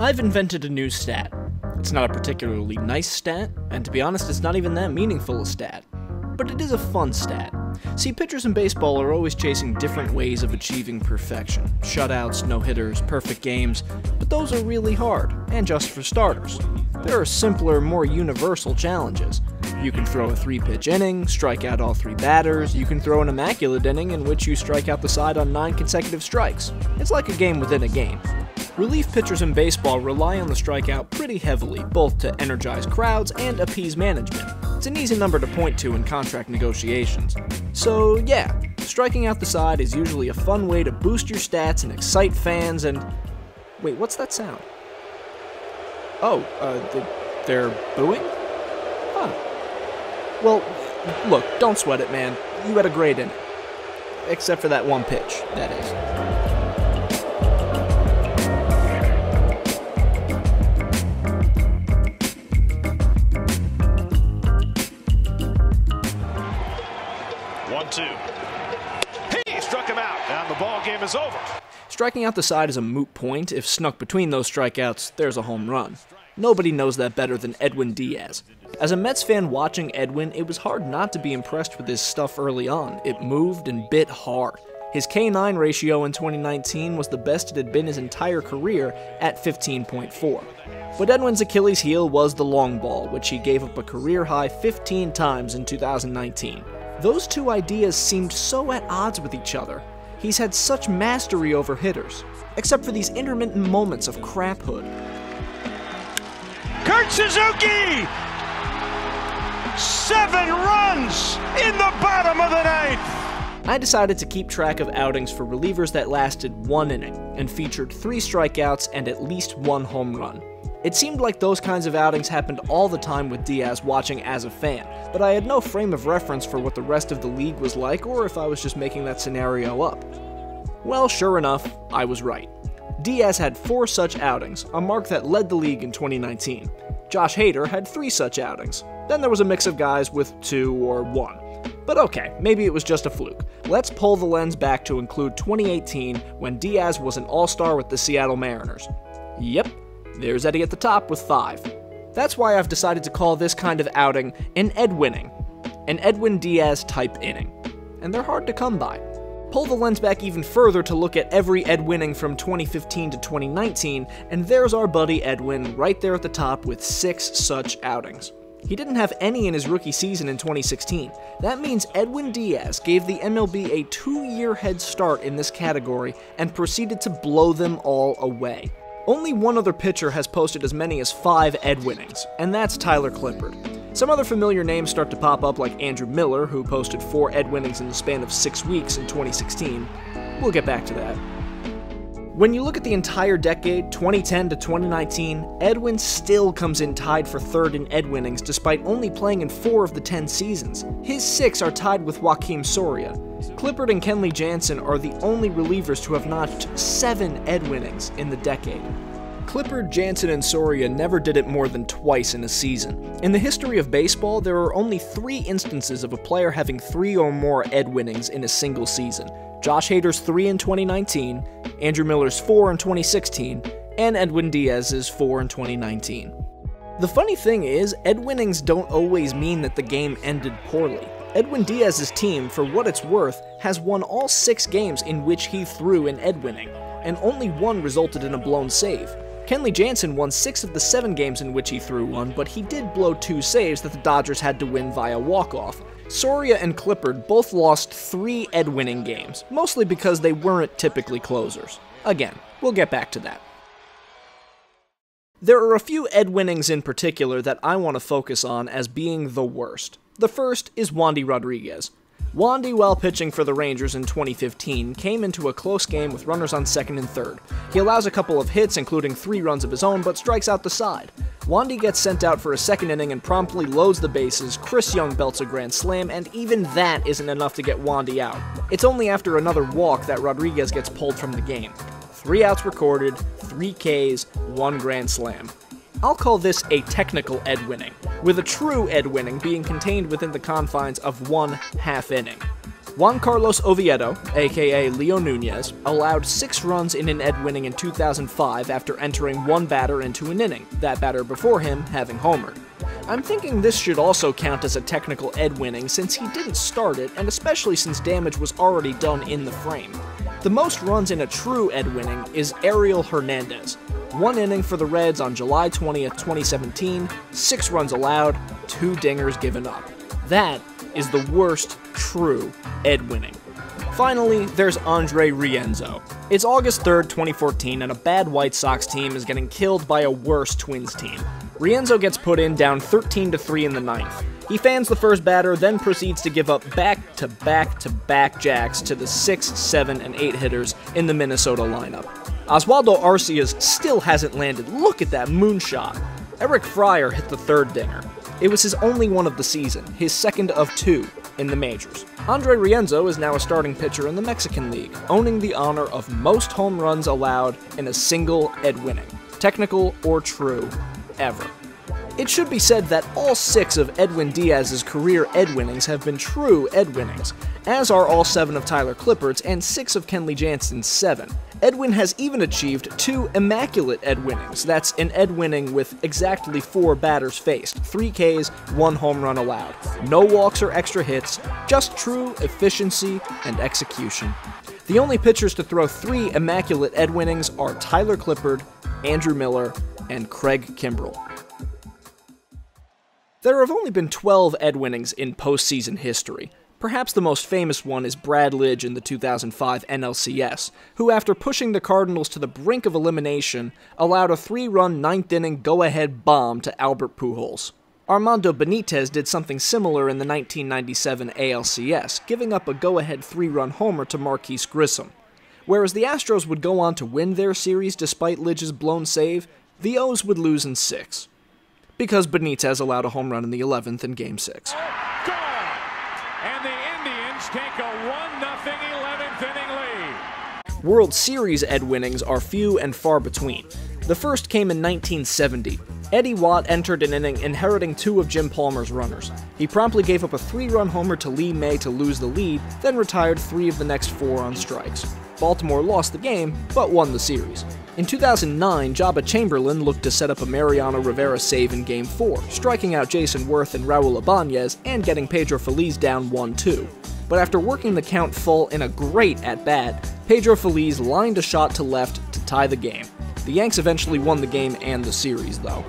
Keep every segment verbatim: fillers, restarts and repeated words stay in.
I've invented a new stat. It's not a particularly nice stat, and to be honest, it's not even that meaningful a stat. But it is a fun stat. See, pitchers in baseball are always chasing different ways of achieving perfection. Shutouts, no-hitters, perfect games, but those are really hard, and just for starters. There are simpler, more universal challenges. You can throw a three-pitch inning, strike out all three batters, you can throw an immaculate inning in which you strike out the side on nine consecutive strikes. It's like a game within a game. Relief pitchers in baseball rely on the strikeout pretty heavily, both to energize crowds and appease management. It's an easy number to point to in contract negotiations. So yeah, striking out the side is usually a fun way to boost your stats and excite fans and... Wait, what's that sound? Oh, uh, they're booing? Huh. Well, look, don't sweat it, man. You had a great inning. Except for that one pitch, that is. Is over. Striking out the side is a moot point. If snuck between those strikeouts, there's a home run. Nobody knows that better than Edwin Diaz. As a Mets fan watching Edwin, it was hard not to be impressed with his stuff early on. It moved and bit hard. His K nine ratio in twenty nineteen was the best it had been his entire career at fifteen point four. But Edwin's Achilles heel was the long ball, which he gave up a career-high fifteen times in two thousand nineteen. Those two ideas seemed so at odds with each other. He's had such mastery over hitters, except for these intermittent moments of craphood. Kurt Suzuki! Seven runs in the bottom of the ninth! I decided to keep track of outings for relievers that lasted one inning and featured three strikeouts and at least one home run. It seemed like those kinds of outings happened all the time with Diaz watching as a fan, but I had no frame of reference for what the rest of the league was like or if I was just making that scenario up. Well, sure enough, I was right. Diaz had four such outings, a mark that led the league in twenty nineteen. Josh Hader had three such outings. Then there was a mix of guys with two or one. But okay, maybe it was just a fluke. Let's pull the lens back to include twenty eighteen when Diaz was an all-star with the Seattle Mariners. Yep. There's Eddie at the top with five. That's why I've decided to call this kind of outing an Edwinning, an Edwin Diaz type inning. And they're hard to come by. Pull the lens back even further to look at every Edwinning from twenty fifteen to twenty nineteen, and there's our buddy Edwin right there at the top with six such outings. He didn't have any in his rookie season in twenty sixteen. That means Edwin Diaz gave the M L B a two-year head start in this category and proceeded to blow them all away. Only one other pitcher has posted as many as five Edwinnings, and that's Tyler Clippard. Some other familiar names start to pop up like Andrew Miller, who posted four Edwinnings in the span of six weeks in twenty sixteen. We'll get back to that. When you look at the entire decade, twenty ten to twenty nineteen, Edwin still comes in tied for third in Edwinnings despite only playing in four of the ten seasons. His six are tied with Joaquin Soria. Clippard and Kenley Jansen are the only relievers to have notched seven Edwinnings in the decade. Clippard, Jansen, and Soria never did it more than twice in a season. In the history of baseball, there are only three instances of a player having three or more Edwinnings in a single season. Josh Hader's three in twenty nineteen, Andrew Miller's four in twenty sixteen, and Edwin Diaz's four in twenty nineteen. The funny thing is, Edwinnings don't always mean that the game ended poorly. Edwin Diaz's team, for what it's worth, has won all six games in which he threw an Edwinning, and only one resulted in a blown save. Kenley Jansen won six of the seven games in which he threw one, but he did blow two saves that the Dodgers had to win via walk-off. Soria and Clippard both lost three Edwinning games, mostly because they weren't typically closers. Again, we'll get back to that. There are a few Edwinnings in particular that I want to focus on as being the worst. The first is Wandy Rodriguez. Wandy, while pitching for the Rangers in twenty fifteen, came into a close game with runners on second and third. He allows a couple of hits, including three runs of his own, but strikes out the side. Wandy gets sent out for a second inning and promptly loads the bases. Chris Young belts a grand slam, and even that isn't enough to get Wandy out. It's only after another walk that Rodriguez gets pulled from the game. Three outs recorded, three Ks, one grand slam. I'll call this a technical Edwinning, with a true Edwinning being contained within the confines of one half inning. Juan Carlos Oviedo, aka Leo Nunez, allowed six runs in an Ed winning in two thousand five after entering one batter into an inning, that batter before him having homered. I'm thinking this should also count as a technical Ed winning since he didn't start it, and especially since damage was already done in the frame. The most runs in a true Ed winning is Ariel Hernandez. One inning for the Reds on July twentieth, twenty seventeen, six runs allowed, two dingers given up. That is the worst true Ed winning. Finally, there's Andre Rienzo. It's August third, twenty fourteen, and a bad White Sox team is getting killed by a worse Twins team. Rienzo gets put in down thirteen to three in the ninth. He fans the first batter, then proceeds to give up back-to-back-to-back jacks to the six, seven, and eight hitters in the Minnesota lineup. Oswaldo Arcia's still hasn't landed. Look at that moonshot. Eric Fryer hit the third dinger. It was his only one of the season, his second of two in the majors. Andre Rienzo is now a starting pitcher in the Mexican League, owning the honor of most home runs allowed in a single Ed winning, technical or true, ever. It should be said that all six of Edwin Diaz's career Ed winnings have been true Ed winnings, as are all seven of Tyler Clippard's and six of Kenley Jansen's seven. Edwin has even achieved two immaculate Ed winnings. That's an Ed winning with exactly four batters faced, three Ks, one home run allowed. No walks or extra hits, just true efficiency and execution. The only pitchers to throw three immaculate Ed winnings are Tyler Clippard, Andrew Miller, and Craig Kimbrel. There have only been twelve Ed winnings in postseason history. Perhaps the most famous one is Brad Lidge in the two thousand five N L C S, who after pushing the Cardinals to the brink of elimination, allowed a three-run ninth-inning go-ahead bomb to Albert Pujols. Armando Benitez did something similar in the nineteen ninety-seven A L C S, giving up a go-ahead three-run homer to Marquise Grissom. Whereas the Astros would go on to win their series despite Lidge's blown save, the O's would lose in six, because Benitez allowed a home run in the eleventh in Game six. Take a one nothing eleventh inning lead. World Series Ed winnings are few and far between. The first came in nineteen seventy. Eddie Watt entered an inning inheriting two of Jim Palmer's runners. He promptly gave up a three-run homer to Lee May to lose the lead, then retired three of the next four on strikes. Baltimore lost the game, but won the series. In two thousand nine, Joba Chamberlain looked to set up a Mariano Rivera save in Game four, striking out Jason Werth and Raul Ibanez and getting Pedro Feliz down one two. But after working the count full in a great at-bat, Pedro Feliz lined a shot to left to tie the game. The Yanks eventually won the game and the series, though.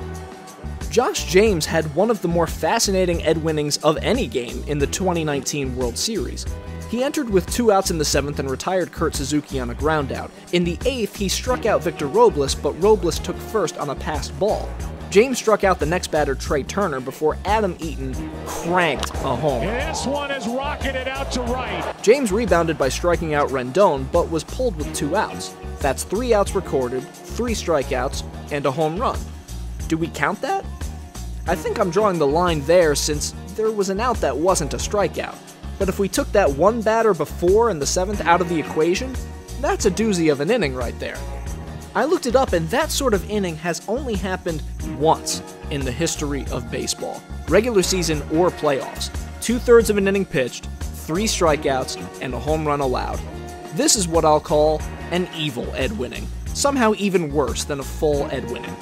Josh James had one of the more fascinating Ed winnings of any game in the twenty nineteen World Series. He entered with two outs in the seventh and retired Kurt Suzuki on a groundout. In the eighth, he struck out Victor Robles, but Robles took first on a passed ball. James struck out the next batter, Trey Turner, before Adam Eaton cranked a homer. This one is rocketed out to right. James rebounded by striking out Rendon, but was pulled with two outs. That's three outs recorded, three strikeouts, and a home run. Do we count that? I think I'm drawing the line there since there was an out that wasn't a strikeout. But if we took that one batter before in the seventh out of the equation, that's a doozy of an inning right there. I looked it up, and that sort of inning has only happened once in the history of baseball, regular season or playoffs. Two-thirds of an inning pitched, three strikeouts, and a home run allowed. This is what I'll call an evil Ed winning, somehow even worse than a full Ed winning.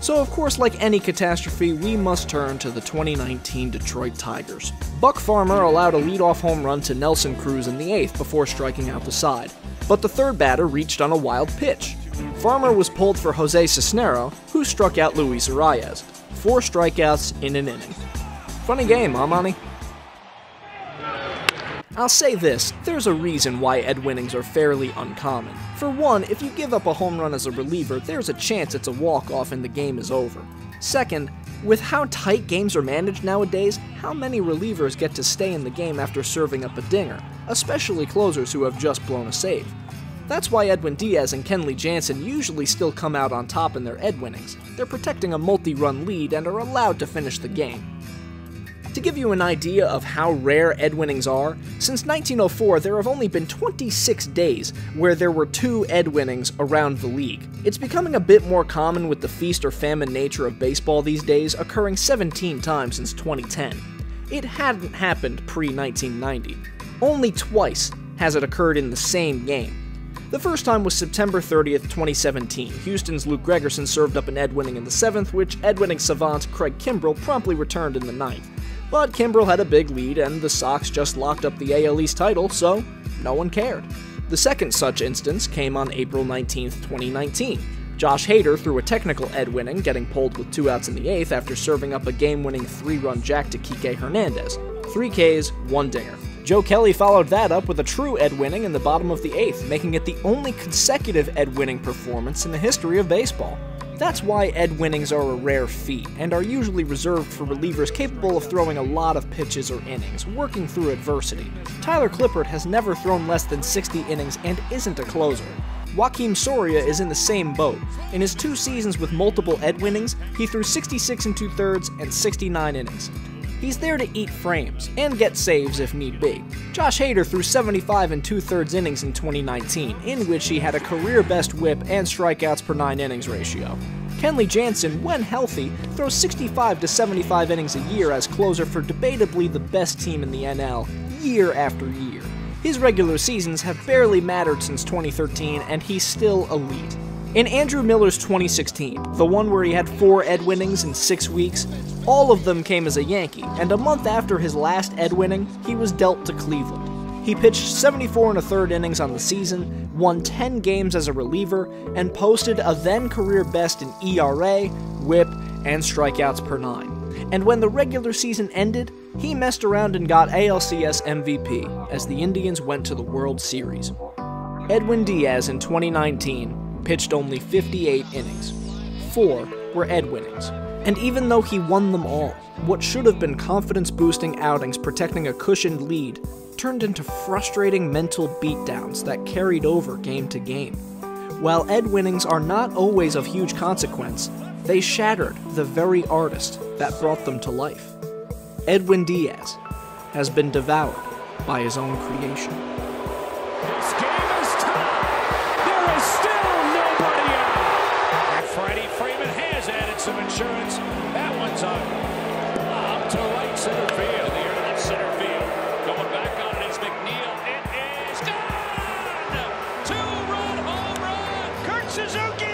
So of course, like any catastrophe, we must turn to the twenty nineteen Detroit Tigers. Buck Farmer allowed a leadoff home run to Nelson Cruz in the eighth before striking out the side, but the third batter reached on a wild pitch. Farmer was pulled for Jose Cisnero, who struck out Luis Arias. Four strikeouts in an inning. Funny game, huh, Monty? I'll say this, there's a reason why Ed winnings are fairly uncommon. For one, if you give up a home run as a reliever, there's a chance it's a walk-off and the game is over. Second, with how tight games are managed nowadays, how many relievers get to stay in the game after serving up a dinger, especially closers who have just blown a save? That's why Edwin Diaz and Kenley Jansen usually still come out on top in their Ed winnings. They're protecting a multi-run lead and are allowed to finish the game. To give you an idea of how rare Ed winnings are, since nineteen oh four there have only been twenty-six days where there were two Ed winnings around the league. It's becoming a bit more common with the feast or famine nature of baseball these days, occurring seventeen times since twenty ten. It hadn't happened pre nineteen ninety. Only twice has it occurred in the same game. The first time was September thirtieth, twenty seventeen. Houston's Luke Gregerson served up an Ed winning in the seventh, which Ed winning savant Craig Kimbrel promptly returned in the ninth. But Kimbrel had a big lead, and the Sox just locked up the A L East title, so no one cared. The second such instance came on April nineteenth, twenty nineteen. Josh Hader threw a technical Ed winning, getting pulled with two outs in the eighth after serving up a game-winning three-run jack to Kike Hernandez. Three Ks, one dinger. Joe Kelly followed that up with a true Ed winning in the bottom of the eighth, making it the only consecutive Ed winning performance in the history of baseball. That's why Ed winnings are a rare feat, and are usually reserved for relievers capable of throwing a lot of pitches or innings, working through adversity. Tyler Clippard has never thrown less than sixty innings and isn't a closer. Joaquin Soria is in the same boat. In his two seasons with multiple Ed winnings, he threw sixty-six and two-thirds and sixty-nine innings. He's there to eat frames, and get saves if need be. Josh Hader threw seventy-five and two-thirds innings in twenty nineteen, in which he had a career-best whip and strikeouts per nine innings ratio. Kenley Jansen, when healthy, throws sixty-five to seventy-five innings a year as closer for debatably the best team in the N L, year after year. His regular seasons have barely mattered since twenty thirteen, and he's still elite. In Andrew Miller's twenty sixteen, the one where he had four Ed winnings in six weeks, all of them came as a Yankee, and a month after his last Ed winning, he was dealt to Cleveland. He pitched seventy-four and a third innings on the season, won ten games as a reliever, and posted a then career best in E R A, whip, and strikeouts per nine. And when the regular season ended, he messed around and got A L C S M V P as the Indians went to the World Series. Edwin Diaz in twenty nineteen pitched only fifty-eight innings. Four were Ed winnings. And even though he won them all, what should have been confidence-boosting outings protecting a cushioned lead turned into frustrating mental beatdowns that carried over game to game. While Ed winnings are not always of huge consequence, they shattered the very artist that brought them to life. Edwin Diaz has been devoured by his own creation. This game is tied! There is still some insurance. That one's on up to right center field. Here to left center field. Going back on it is McNeil. It is gone! Two-run home run. Kurt Suzuki